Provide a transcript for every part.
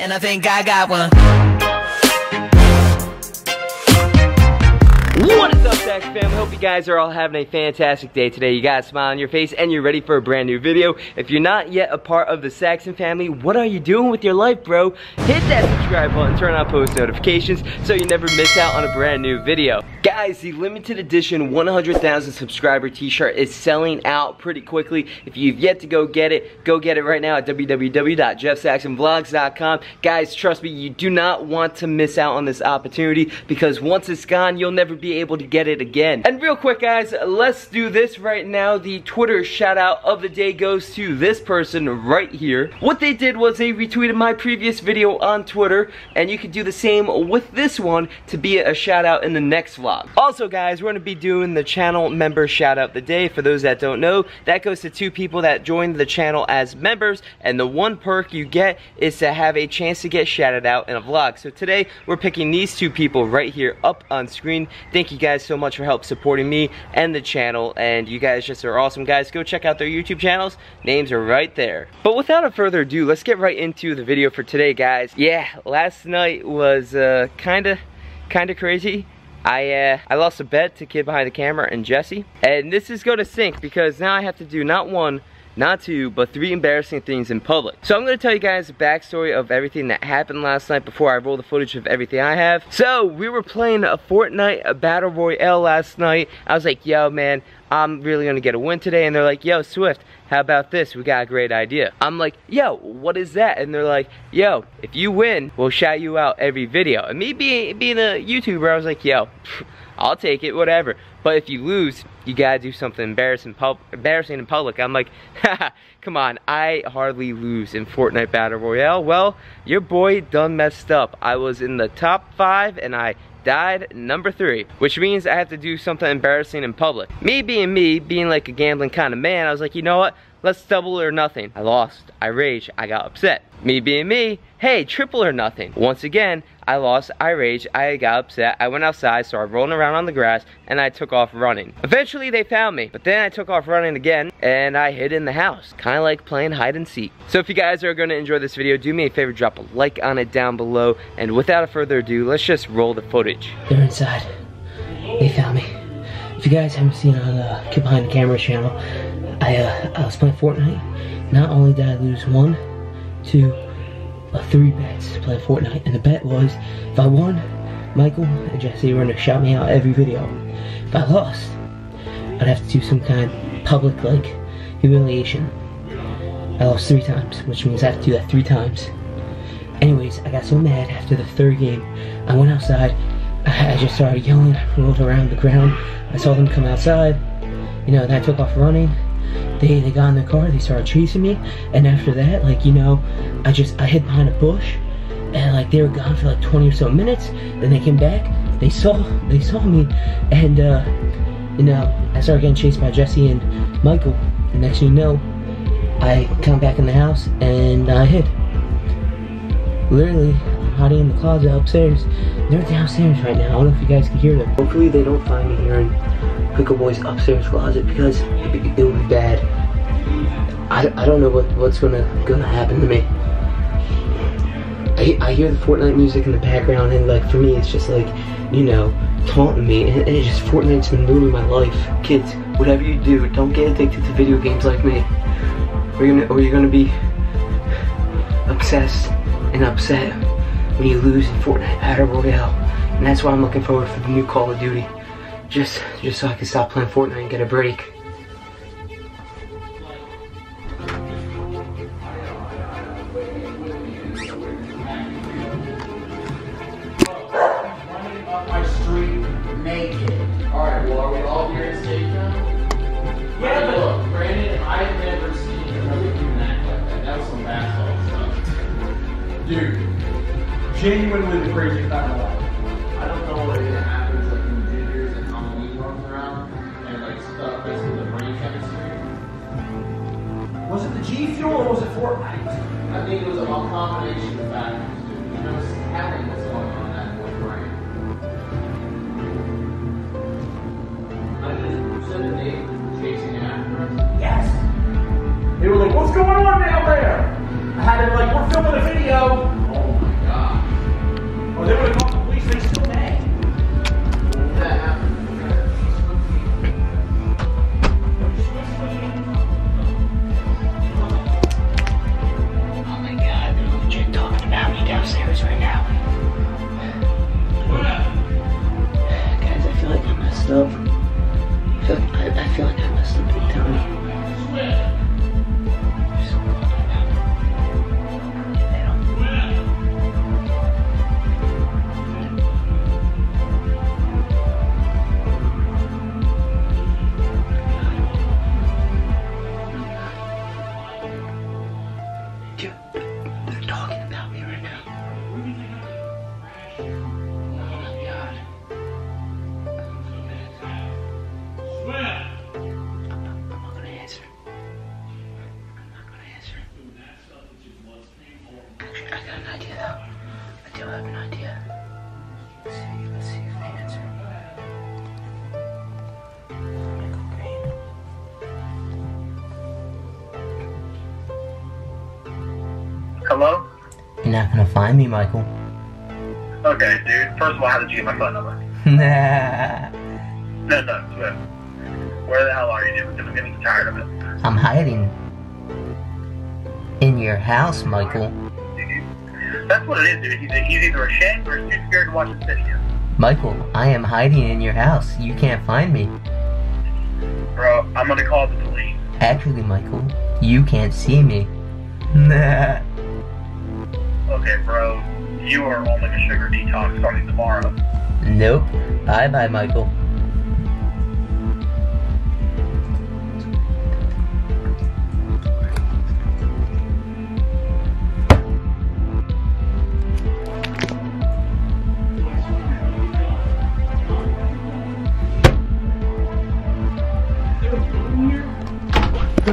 and I think I got one. What is up, Sax fam? Hope you guys are all having a fantastic day today. You got a smile on your face and you're ready for a brand new video. If you're not yet a part of the Saxton family, what are you doing with your life, bro? Hit that subscribe button, turn on post notifications so you never miss out on a brand new video. Guys, the limited edition 100,000 subscriber t-shirt is selling out pretty quickly. If you've yet to go get it right now at www.jeffsaxtonvlogs.com. Guys, trust me, you do not want to miss out on this opportunity because once it's gone, you'll never be able to get it again. And real quick guys, let's do this right now. The Twitter shout out of the day goes to this person right here. What they did was they retweeted my previous video on Twitter, and you could do the same with this one to be a shout out in the next vlog. Also guys, we're going to be doing the channel member shout out of the day. For those that don't know, that goes to two people that joined the channel as members, and the one perk you get is to have a chance to get shouted out in a vlog. So today we're picking these two people right here up on screen. Thank you guys so much for help supporting me and the channel, and you guys just are awesome guys. Go check out their YouTube channels, names are right there. But without a further ado, let's get right into the video for today guys. Yeah, last night was kinda crazy. I lost a bet to Kid Behind the Camera and Jesse, and this is gonna sink because now I have to do not one, not two, but three embarrassing things in public. So I'm gonna tell you guys the backstory of everything that happened last night before I roll the footage of everything I have. So we were playing a Fortnite Battle Royale last night. I was like, yo man, I'm really gonna get a win today. And they're like, yo Swift, how about this? We got a great idea. I'm like, yo, what is that? And they're like, yo, if you win, we'll shout you out every video. And me being a YouTuber, I was like, yo, I'll take it, whatever. But if you lose, you gotta do something embarrassing in public. I'm like, haha, come on, I hardly lose in Fortnite Battle Royale. Well, your boy done messed up. I was in the top 5 and I died number 3, which means I have to do something embarrassing in public. Me being like a gambling kind of man, I was like, you know what? Let's double or nothing. I lost, I raged, I got upset. Me being me, hey, triple or nothing. Once again, I lost, I raged, I got upset, I went outside, started rolling around on the grass, and I took off running. Eventually they found me, but then I took off running again, and I hid in the house. Kinda like playing hide and seek. So if you guys are gonna enjoy this video, do me a favor, drop a like on it down below, and without further ado, let's just roll the footage. They're inside, they found me. If you guys haven't seen on the Kid Behind the Camera channel, I was playing Fortnite. Not only did I lose 1, 2, 3 bets playing Fortnite, and the bet was if I won, Michael and Jesse were gonna shout me out every video. If I lost, I'd have to do some kind of public like humiliation. I lost 3 times, which means I have to do that 3 times. Anyways, I got so mad after the 3rd game, I went outside, I just started yelling, I rolled around the ground, I saw them come outside, you know, and I took off running. They got in the car, they started chasing me, and after that, like, you know, I hid behind a bush, and like they were gone for like 20 or so minutes. Then they came back, they saw me, and you know, I started getting chased by Jesse and Michael, and next thing you know, I come back in the house and I hid. Literally, I'm hiding in the closet upstairs. They're downstairs right now. I don't know if you guys can hear them. Hopefully they don't find me here in Pickle Boy's upstairs closet because it would be bad. I don't know what's gonna happen to me. I hear the Fortnite music in the background, and like for me it's just like, you know, taunting me, and it's just Fortnite's been ruining my life. Kids, whatever you do, don't get addicted to video games like me. Or you're gonna be obsessed and upset when you lose in Fortnite Battle Royale. And that's why I'm looking forward for the new Call of Duty. Just so I can stop playing Fortnite and get a break. Dude, genuinely the craziest time of my life. I don't know what it happens like when juniors and Halloween runs around and like stuff that's in the brain chemistry. Was it the G Fuel or was it Fortnite? I think it was a combination of factors, dude. You know, it's happening what's going on in that boy's brain. I mean, you said that they were chasing after us? Yes! They were like, what's going on down there? I had it like, we're filming a video. downstairs right now. Guys, I feel like I messed up. I feel like I messed up big time. Hello? You're not gonna find me, Michael. Okay, dude. First of all, how did you get my phone number? No. Where the hell are you, dude? Because I'm getting tired of it. I'm hiding. In your house, Michael. That's what it is, dude. He's either ashamed or too scared to watch this video. Michael, I am hiding in your house. You can't find me. Bro, I'm gonna call the police. Actually, Michael, you can't see me. Okay, bro, you are only a sugar detox starting tomorrow. Nope. Bye-bye, Michael.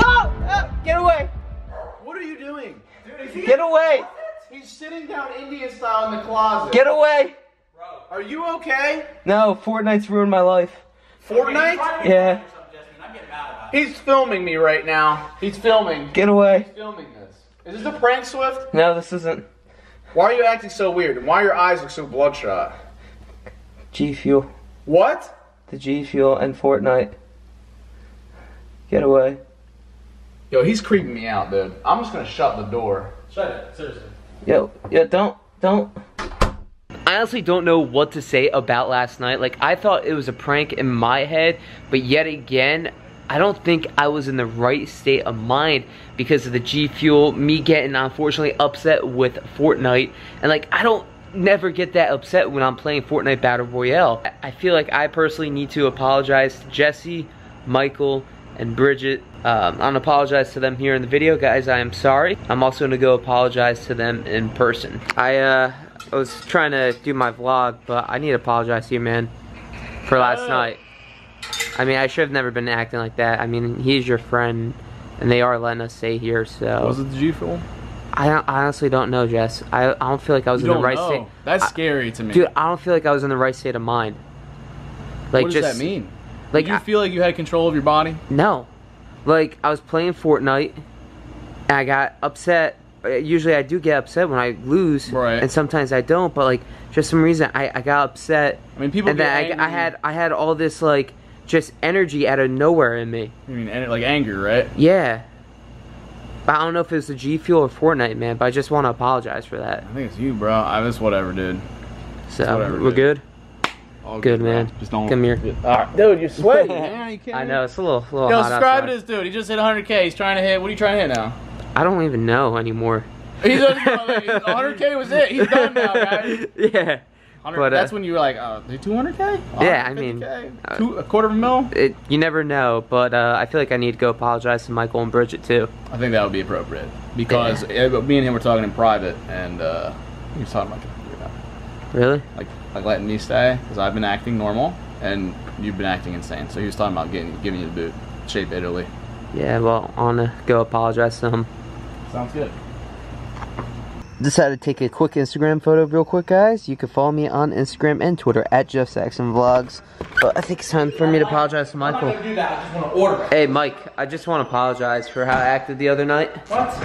Oh! Get away! What are you doing? Get away! He's sitting down Indian style in the closet. Get away! Bro. Are you okay? No, Fortnite's ruined my life. Fortnite? Yeah. He's filming me right now. He's filming. Get away. He's filming this. Is this a prank, Swift? No, this isn't. Why are you acting so weird? And why your eyes look so bloodshot? G Fuel. What? The G Fuel and Fortnite. Get away. Yo, he's creeping me out, dude. I'm just gonna shut the door. Shut it, seriously. Yo, don't. I honestly don't know what to say about last night. Like, I thought it was a prank in my head, but yet again, I don't think I was in the right state of mind because of the G Fuel, me getting, unfortunately, upset with Fortnite. And, like, I don't never get that upset when I'm playing Fortnite Battle Royale. I feel like I personally need to apologize to Jesse, Michael, and Bridget. I'm gonna apologize to them here in the video, guys. I am sorry. I'm also gonna go apologize to them in person. I was trying to do my vlog, but I need to apologize to you, man, for last night. I mean, I should have never been acting like that. I mean, he's your friend, and they are letting us stay here, so. Was it the G Fuel? I honestly don't know, Jess. I don't feel like I was in the right state. That's scary to me. Dude, I don't feel like I was in the right state of mind. Like, what does that mean? Like, do you feel like you had control of your body? No. Like, I was playing Fortnite, and I got upset. Usually I do get upset when I lose, right, and sometimes I don't, but, like, just some reason I got upset. I mean, people get angry. And then I had all this, like, just energy out of nowhere in me. You mean, like, anger, right? Yeah. But I don't know if it was the G Fuel or Fortnite, man, but I just want to apologize for that. I think it's you, bro. It's whatever, dude. So, whatever, we're good? All good, man. Just don't. Come here. Right. Dude, you're sweating. Yeah, you can't. I know, it's a little hot subscribe outside. To this dude. He just hit 100K. He's trying to hit. What are you trying to hit now? I don't even know anymore. He's 100K was it. He's done now, guys. Yeah. But, that's when you were like, 200K? Yeah, I mean. A $250,000? You never know, but I feel like I need to go apologize to Michael and Bridget, too. I think that would be appropriate. Because me and him were talking in private, and he was talking about that. Really? Like letting me stay, because I've been acting normal, and you've been acting insane. So he was talking about giving you the boot. Shape Italy. Yeah, well, I want to go apologize to him. Sounds good. Decided to take a quick Instagram photo real quick, guys. You can follow me on Instagram and Twitter, at Jeff Saxton vlogs. But I think it's time for me to apologize to Michael. I'm not gonna do that. I just want to order it. Hey, Mike, I just want to apologize for how I acted the other night. What?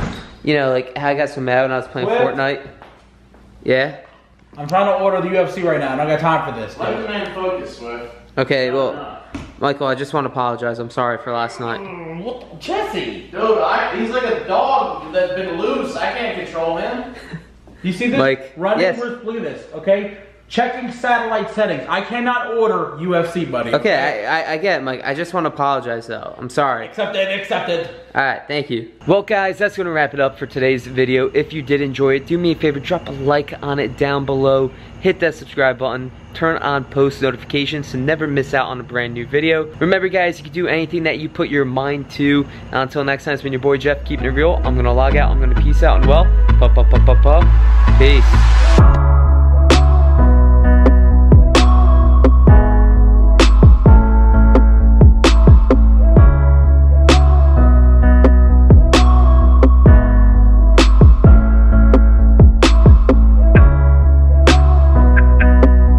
You know, like, how I got so mad when I was playing Fortnite. Yeah? I'm trying to order the UFC right now. I don't got time for this. Let the man focus, Swift. Okay, well, Michael, I just want to apologize. I'm sorry for last night. What? Jesse! Dude, he's like a dog that's been loose. I can't control him. You see this? Like, look at this, okay? Checking satellite settings. I cannot order UFC, buddy. Okay, I get it, Mike. I just want to apologize, though. I'm sorry. Accepted, accepted. Alright, thank you. Well, guys, that's going to wrap it up for today's video. If you did enjoy it, do me a favor. Drop a like on it down below. Hit that subscribe button. Turn on post notifications to never miss out on a brand new video. Remember, guys, you can do anything that you put your mind to. And until next time, it's been your boy, Jeff, keeping it real. I'm going to log out. I'm going to peace out. And, well, peace.